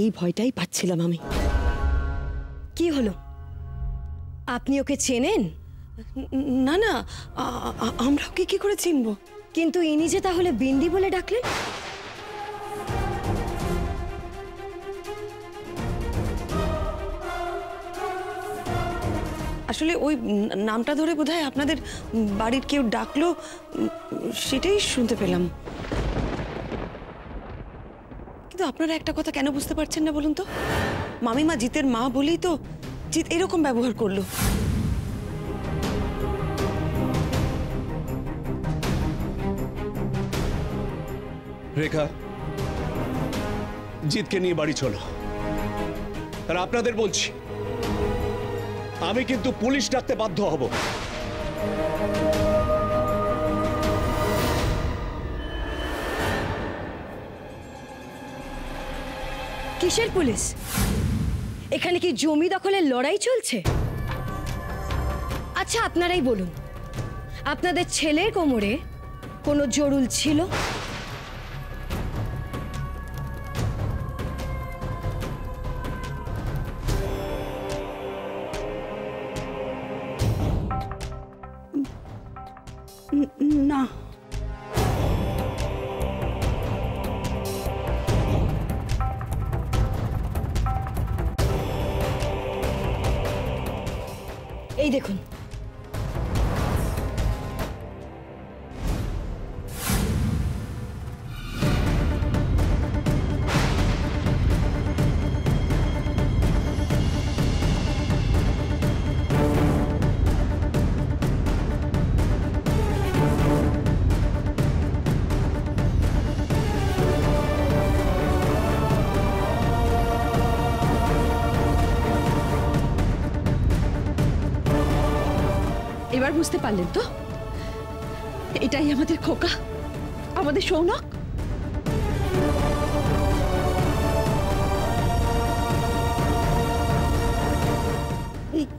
এই ভয়টাই পাচ্ছিলাম আমি। কি হলো, আপনি ওকে চেনেন? না না, আমরা ওকে কি করে চিনব? কিন্তু ইনি যে তাহলে বিন্দি বলে ডাকলেন। আসলে ওই নামটা ধরে বোধহয় আপনাদের বাড়ির কেউ ডাকলো, সেটাই শুনতে পেলাম। কিন্তু আপনারা একটা কথা কেন বুঝতে পারছেন না বলুন তো? মামিমা জিতের মা বলেই তো জিত এরকম ব্যবহার করলো। রেখা, জিতকে নিয়ে বাড়ি চলো। আর আপনাদের বলছি, আমি কিন্তু পুলিশ ডাকতে বাধ্য হব। কিসের পুলিশ? এখানে কি জমি দখলের লড়াই চলছে? আচ্ছা আপনারাই বলুন, আপনাদের ছেলের কোমরে কোনো জরুল ছিল? না। এই দেখুন, এবার বুঝতে পারলেন তো? এটাই আমাদের খোকা, আমাদের সৌনক।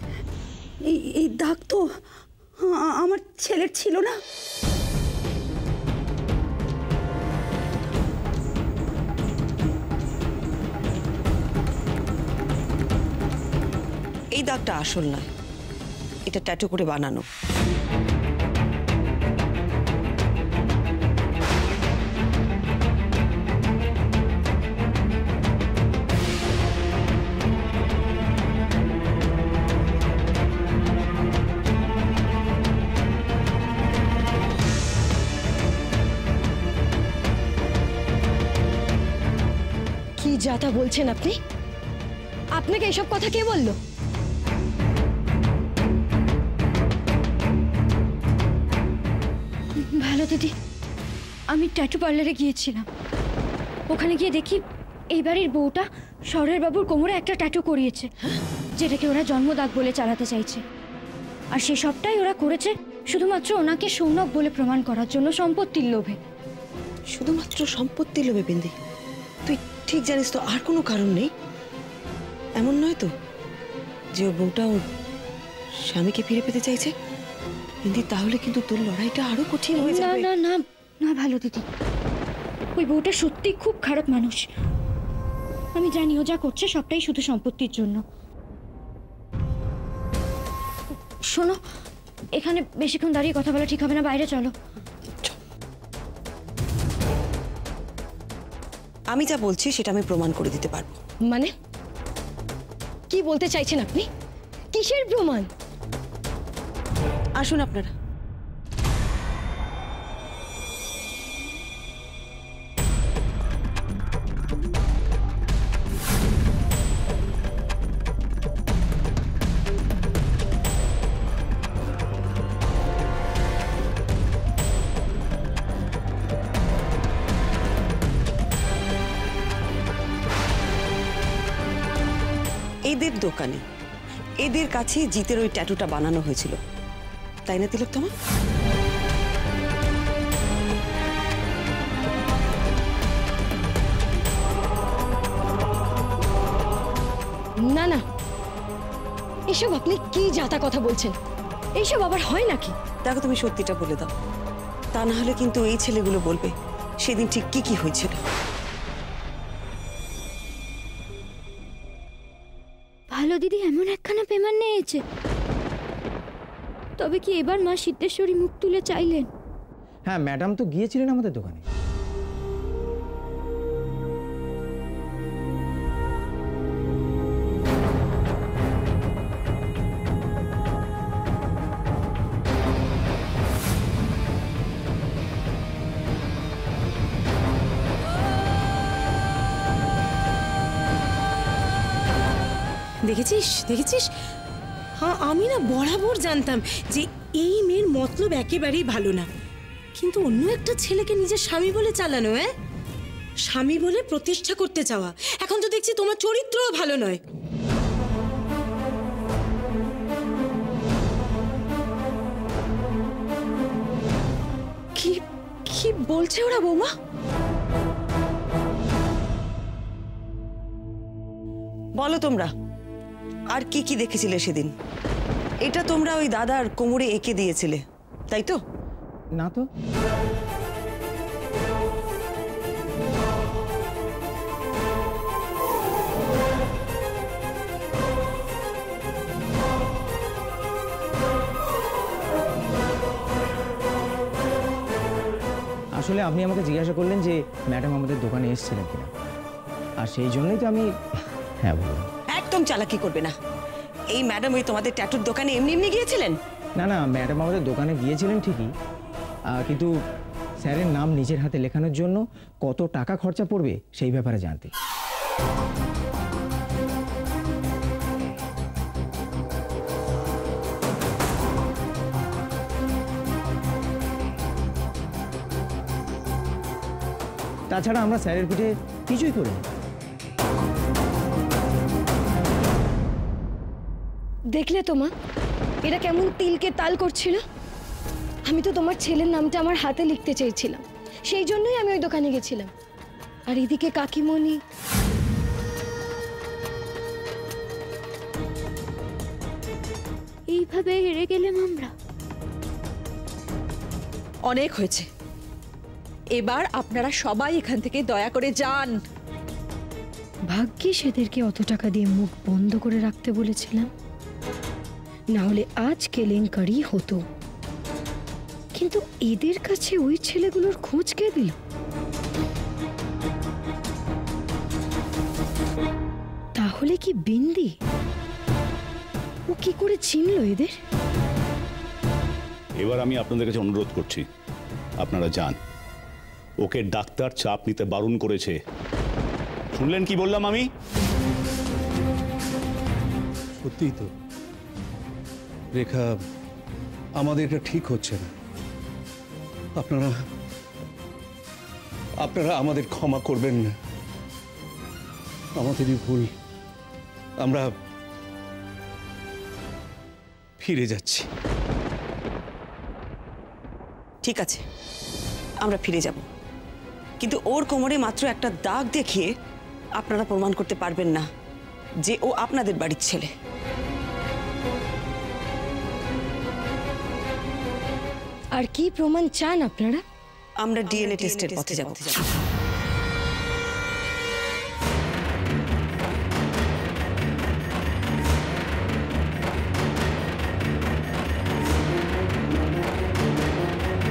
এই দাগ তো আমার ছেলের ছিল না। এই দাগটা আসল নয়, এটা ট্যাটু করে বানানো। কি যা তা বলছেন আপনি? আপনাকে এসব কথা কে বললো? ভালো দিদি, আমি ট্যাটু পার্লারে গিয়েছিলাম। ওখানে গিয়ে দেখি এই বাড়ির বউটা শহরের বাবুর কোমরে একটা ট্যাটু করিয়েছে, যেটাকে ওরা জন্মদাগ বলে চালাতে চাইছে। আর সে সবটাই ওরা করেছে শুধুমাত্র ওনাকে সৌনক বলে প্রমাণ করার জন্য, সম্পত্তির লোভে। শুধুমাত্র সম্পত্তির লোভে? বিন্দি, তুই ঠিক জানিস তো আর কোনো কারণ নেই? এমন নয় তো যে ও বউটা ওর স্বামীকে ফিরে পেতে চাইছে? তাহলে কিন্তু তোর লড়াইটা আরো কঠিন হয়ে যাবে। না না না ভালো দিদি, ওই বউটা সত্যি খুব খারাপ মানুষ। আমি জানি ও যা করছে সবটাই শুধু সম্পত্তির জন্য। শোনো, এখানে বেশিক্ষণ দাঁড়িয়ে কথা বলা ঠিক হবে না, বাইরে চলো। আমি যা বলছি সেটা আমি প্রমাণ করে দিতে পারবো। মানে কি বলতে চাইছেন আপনি? কিসের প্রমাণ? আসুন আপনারা। এদের দোকানে, এদের কাছে জিতের ওই ট্যাটুটা বানানো হয়েছিল, তাই না তিলক? তোমার না না, এসব আপনি কি যাতা কথা বলছেন? এইসব আবার হয় নাকি? তাকে তুমি সত্যিটা বলে দাও, তা না হলে কিন্তু এই ছেলেগুলো বলবে সেদিন ঠিক কি কি হয়েছিল। কালো দিদি এমন একখানা পেমান নিয়েছে। তবে কি এবার মা সিদ্ধেশ্বরী মুখ তুলে চাইলেন? হ্যাঁ, ম্যাডাম তো গিয়েছিলেন আমাদের দোকানে। দেখেছিস দেখেছিস, হ্যাঁ আমি না বরাবর জানতাম যে এই মেয়ের মতলব একেবারেই ভালো না, কিন্তু অন্য একটা ছেলেকে নিজের স্বামী বলে চালানো, হ্যাঁ স্বামী বলে প্রতিষ্ঠা করতে চাওয়া। এখন তো দেখছি তোমার চরিত্রও ভালো নয়। কি কি বলছে ওরা বৌমা? বলো তোমরা আর কি কি দেখেছিলে সেদিন? এটা তোমরা ওই দাদার কোমরে এঁকে দিয়েছিলে, তাই তো? না তো। আসলে আপনি আমাকে জিজ্ঞাসা করলেন যে ম্যাডাম আমাদের দোকানে এসেছিলেন কিনা, আর সেই জন্যই তো আমি হ্যাঁ বললাম। চালাকি করবে না, এই ম্যাডাম ওই তোমাদের ট্যাটুর দোকানে এমনি এমনি গিয়েছিলেন? না না, ম্যাডাম আমাদের দোকানে গিয়েছিলেন ঠিকই, কিন্তু স্যারের নাম নিজের হাতে লেখানোর জন্য কত টাকা খরচা পড়বে সেই ব্যাপারে জানতে। তাছাড়া আমরা স্যারের পিঠে কিছুই করিনি। দেখলে তোমা এরা কেমন তিলকে তাল করছিল? আমি তো তোমার ছেলের নামটা আমার হাতে লিখতে চেয়েছিলাম, সেই জন্যই আমি ওই দোকানে গেছিলাম। আর এদিকে কাকিমণি, এইভাবে হেরে গেলাম আমরা। অনেক হয়েছে, এবার আপনারা সবাই এখান থেকে দয়া করে যান। ভাগ্যে সেদেরকে অত টাকা দিয়ে মুখ বন্ধ করে রাখতে বলেছিলাম, না হলে আজ কেলেঙ্কারি হতো। কিন্তু এদের কাছে ওই ছেলেগুলোর খোঁজ কে দিল? তাহলে কি বিন্দি? ও কি করে চিনল এদের? এবার আমি আপনাদের কাছে অনুরোধ করছি, আপনারা যান। ওকে ডাক্তার চাপ নিতে বারণ করেছে। শুনলেন কি বললাম আমি? সত্যিই তো রেখা, আমাদের এটা ঠিক হচ্ছে না। আপনারা আপনারা আমাদের ক্ষমা করবেন না, আমাদেরই ভুল। আমরা ফিরে যাচ্ছি। ঠিক আছে, আমরা ফিরে যাব, কিন্তু ওর কোমরে মাত্র একটা দাগ দেখিয়ে আপনারা প্রমাণ করতে পারবেন না যে ও আপনাদের বাড়ির ছেলে। আর কি প্রমাণ চান আপনারা? আমরা ডিএনএ টেস্টের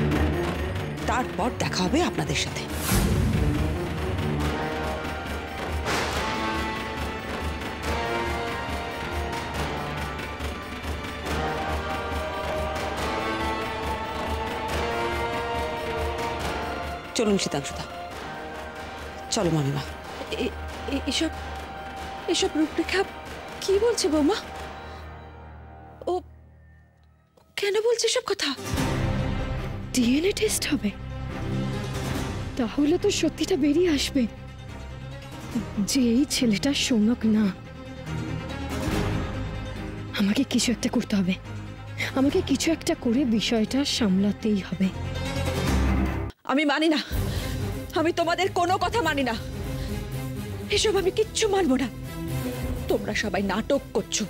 পথে যাব। তারপর দেখা হবে আপনাদের সাথে। চলুন শীতাংশুদা, চলো মামিমা। এসব এসব রূপরেখা কি বলছে বৌমা? ও কেন বলছে সব কথা? ডিএনএ টেস্ট হবে, তাহলে তো সত্যিটা বেরিয়ে আসবে যে এই ছেলেটা সৌনক না। আমাকে কিছু একটা করতে হবে, আমাকে কিছু একটা করে বিষয়টা সামলাতেই হবে। আমি মানি না, আমি তোমাদের কোনো কথা মানি না। এসব আমি কিচ্ছু মানবো না। তোমরা সবাই নাটক করছো,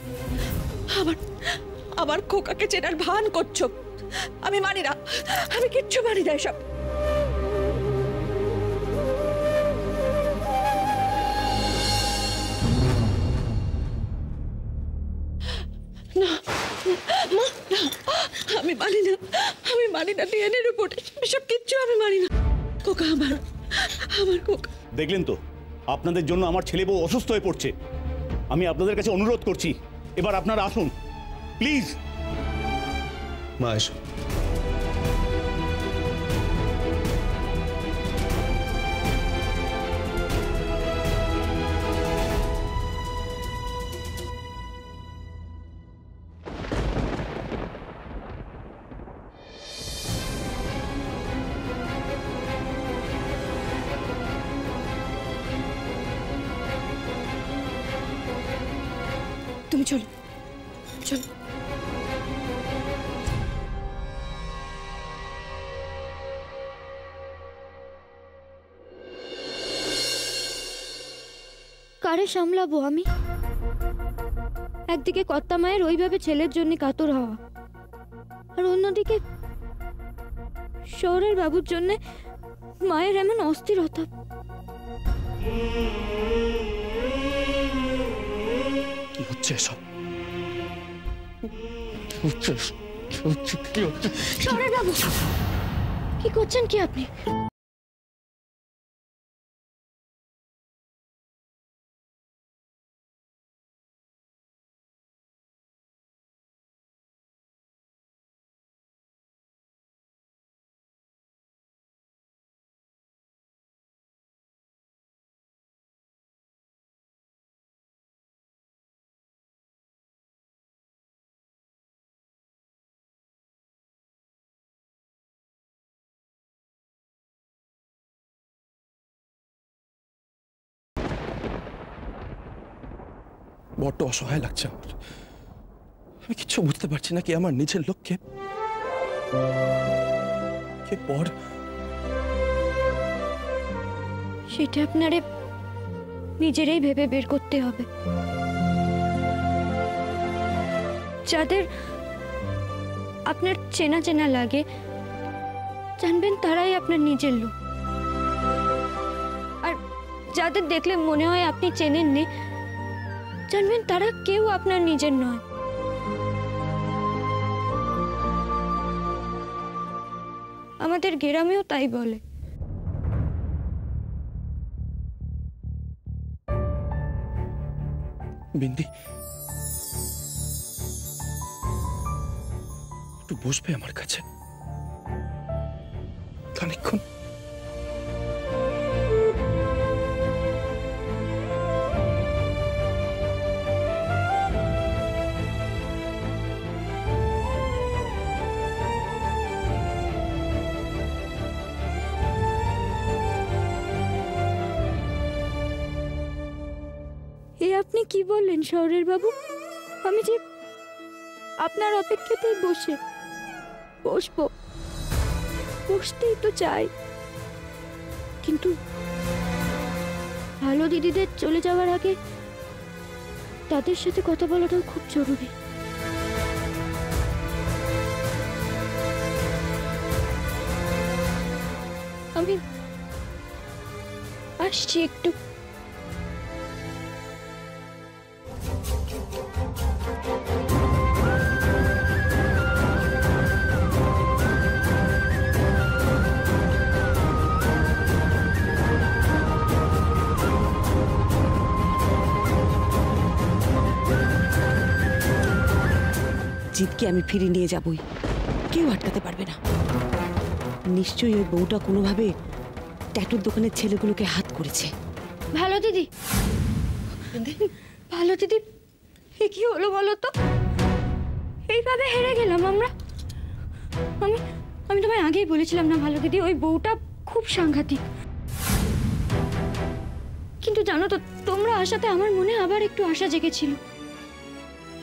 আমার খোকাকে চেনার ভান করছো। আমি মানি না, আমি কিচ্ছু মানি না এসব। আমি মানি না, আমি মানি না ডিএনএ রিপোর্টে এসব কিচ্ছু আমি মানি না। কোকা আমার কোকা। দেখলেন তো, আপনাদের জন্য আমার ছেলে বউ অসুস্থ হয়ে পড়ছে। আমি আপনাদের কাছে অনুরোধ করছি, এবার আপনারা আসুন প্লিজ। মা আসুন। তুমি চলো চলো। কারে সামলাবো আমি? একদিকে কর্তা মায়ের ওইভাবে ছেলের জন্য কাতর হওয়া, আর অন্যদিকে শহরের বাবুর জন্য মায়ের এমন অস্থিরতা। কি করছেন কি আপনি? বড্ড অসহায় লাগছে আমার। আমি কিচ্ছু বুঝতে পারছি না, কি আমার নিজের লোককে সেটা আপনারে নিজেরাই ভেবে বের করতে হবে। যাদের আপনার চেনা চেনা লাগে, জানবেন তারাই আপনার নিজের লোক। আর যাদের দেখলে মনে হয় আপনি চেনেননি, জানবেন তারা কেউ আপনার নিজের নয়। আমাদের গ্রামেও তাই বলে। বিন্দি, একটু বসবে আমার কাছে খানিকক্ষণ? আপনি কি বললেন শহরের বাবু? আমি যে আপনার অপেক্ষাতেই বসতেই তো চাই, কিন্তু ভালো দিদিদের চলে যাওয়ার আগে তাদের সাথে কথা বলাটাও খুব জরুরি। আমি আসছি একটু। জিতকে আমি ফিরিয়ে নিয়ে যাবই, কেউ আটকাতে পারবে না। নিশ্চয়ই ওই বউটা কোনোভাবে ট্যাটুর দোকানের ছেলেগুলোকে হাত করেছে। ভালো দিদি, ভালো দিদি, এ কি হলো বলো তো? এইভাবে হেরে গেলাম আমরা। আমি তোমায় আগেই বলেছিলাম না ভালো দিদি, ওই বউটা খুব সাংঘাতিক। কিন্তু জানো তো, তোমরা আশাতে আমার মনে আবার একটু আশা জেগেছিল,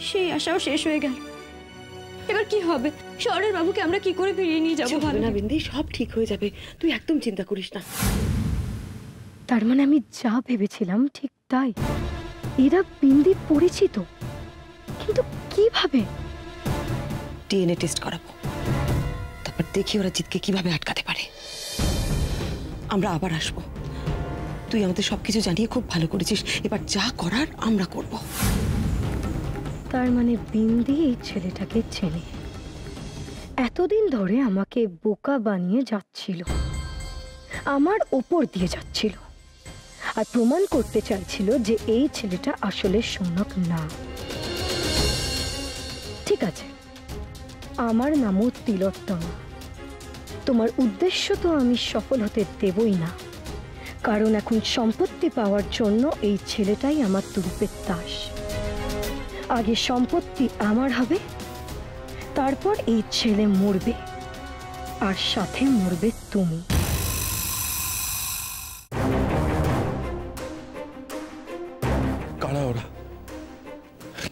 সেই আশাও শেষ হয়ে গেল। এবার কি হবে? শহরের বাবুকে আমরা কি করে ফিরিয়ে নিয়ে যাবো? ভালো না বিন্দি, সব ঠিক হয়ে যাবে, তুই একদম চিন্তা করিস না। তার মানে আমি যা ভেবেছিলাম ঠিক তাই। এরা বিন্দি পরিচিত, কিন্তু কিভাবে? ডিএনএ টেস্ট করাবো, তারপর দেখি ওরা জিতকে কিভাবে আটকাতে পারে। আমরা আবার আসবো। তুই আমাদের সবকিছু জানিয়ে খুব ভালো করেছিস, এবার যা করার আমরা করবো। তার মানে বিন্দি এই ছেলেটাকে চেনে, এতদিন ধরে আমাকে বোকা বানিয়ে যাচ্ছিল, আমার ওপর দিয়ে যাচ্ছিল আর প্রমাণ করতে চাইছিল যে এই ছেলেটা আসলে সৌনক না। ঠিক আছে, আমার নামও তিলোত্তমা, তোমার উদ্দেশ্য তো আমি সফল হতে দেবই না, কারণ এখন সম্পত্তি পাওয়ার জন্য এই ছেলেটাই আমার তুরুপের তাস। আগে সম্পত্তি আমার হবে, তারপর এই ছেলে মরবে আর সাথে মরবে তুমি। কারা ওরা?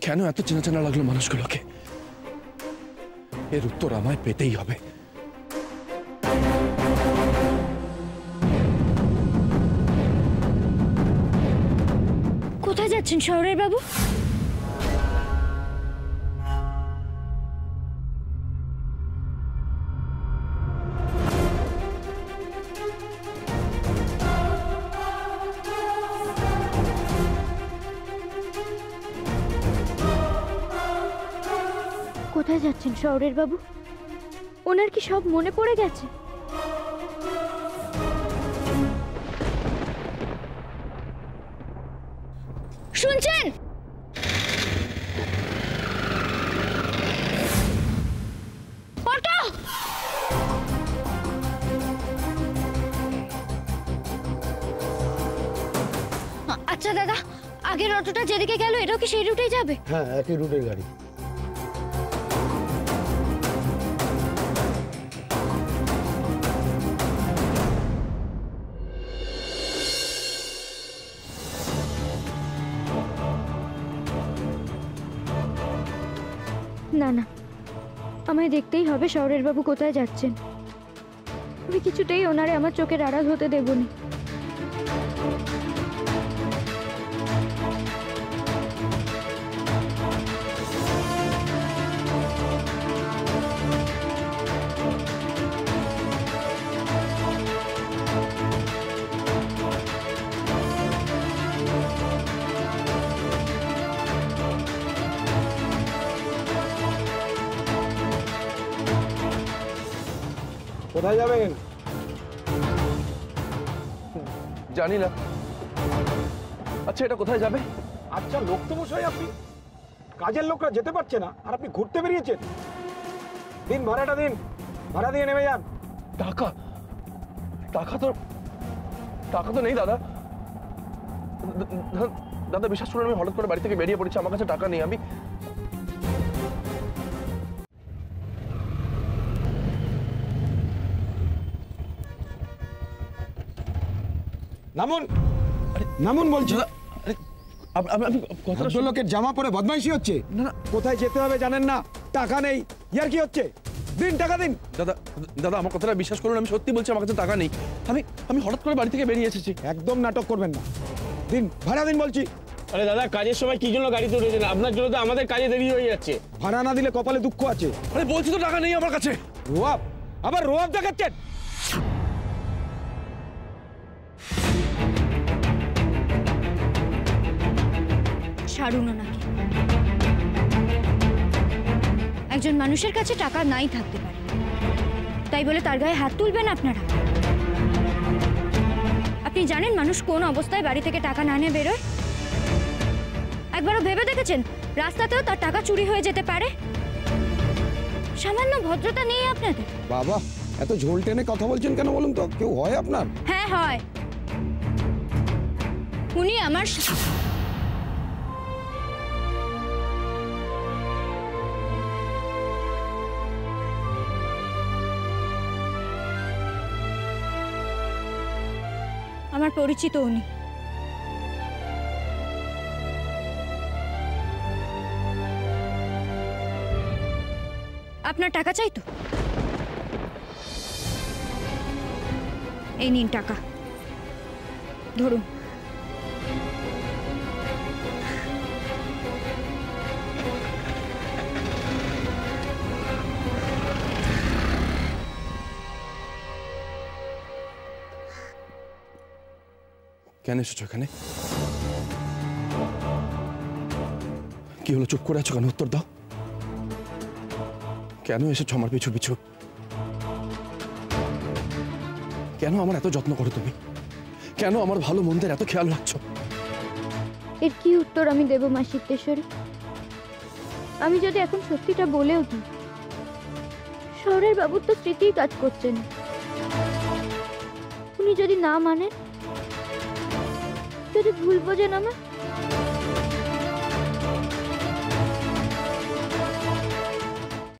কেন এত চেনা চেনা লাগলো মানুষগুলোকে? এর উত্তর আমায় পেতেই হবে। কোথায় যাচ্ছেন শহরের বাবু? কোথায় যাচ্ছেন শহরের বাবু? ওনার কি সব মনে পড়ে গেছে? শুনছেন? আচ্ছা দাদা, আগের অটোটা যেদিকে গেল এটাও কি সেই রুটেই যাবে? হ্যাঁ, একই রুটের গাড়ি। না না, আমায় দেখতেই হবে শহরের বাবু কোথায় যাচ্ছেন। আমি কিছুতেই ওনারে আমার চোখের আড়াল হতে দেব না। কোথায় যাবেন? জানি না। আচ্ছা, এটা কোথায় যাবে? আচ্ছা লোক তো বসে, আপনি কাজের লোকরা যেতে পারছে না আর আপনি ঘুরতে বেরিয়েছেন। দিন ভাড়াটা, দিন ভাড়া দিয়ে নেমে যান। টাকা? টাকা তো নেই দাদা। দাদা বিশ্বাস করুন, আমি হঠাৎ করে বাড়ি থেকে বেরিয়ে পড়েছি, আমার কাছে টাকা নেই। আমি নামুন বলছি। লোকের জামা পরে বদমাইশি হচ্ছে, কোথায় যেতে হবে জানেন না, টাকা নেই, ইয়ার কি হচ্ছে? দিন টাকা, দিন। দাদা আমার কথাটা বিশ্বাস করুন, আমি সত্যি বলছি, আমার কাছে টাকা নেই। আমি হঠাৎ করে বাড়ি থেকে বেরিয়ে এসেছি। একদম নাটক করবেন না, দিন ভাড়া দিন বলছি। আরে দাদা, কাজের সময় কি জন্য গাড়িতে উঠেছেন? আপনার জন্য তো আমাদের কাজে দেরি হয়ে যাচ্ছে। ভাড়া না দিলে কপালে দুঃখ আছে। আরে বলছি তো টাকা নেই আমার কাছে। রোয়াব? আবার রোয়াব দেখাচ্ছেন? একজন মানুষের কাছে টাকা নাই থাকতে পারে, তাই বলে তার গায়ে হাত তুলবেন আপনারা? আপনি জানেন মানুষ কোন অবস্থায় বাড়ি থেকে টাকা না নিয়ে বেরোয়? একবারও ভেবে দেখেছেন রাস্তাতেও তার টাকা চুরি হয়ে যেতে পারে? সামান্য ভদ্রতা নেই আপনাদের। বাবা, এত ঝোল টেনে কথা বলছেন কেন বলুন তো? কেউ হয় আপনার? হ্যাঁ হয়। উনি আমার পরিচিত। উনি আপনার টাকা চাই তো? এই নিন টাকা, ধরুন। কেন এসেছো এখানে? কি হলো? চুপ করে আছো কেন? উত্তর দাও। কেন এসেছো আমার পিছু পিছু? কেন আমার এত যত্ন করো তুমি? কেন আমার ভালো মন্দের এত খেয়াল রাখছো? এর কি উত্তর আমি দেব মা সিদ্ধেশ্বরী? আমি যদি এখন সত্যিটা বলেও দিই, শহরের বাবুর তো স্মৃতিই কাজ করছেন। উনি যদি না মানেন, যদি ভুল বোঝেন আমার,